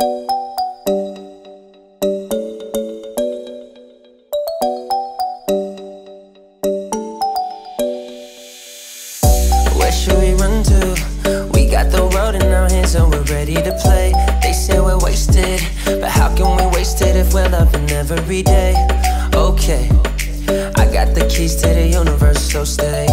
Where should we run to? We got the road in our hands and we're ready to play. They say we're wasted, but how can we waste it if we're loving every day? Okay, I got the keys to the universe, so stay.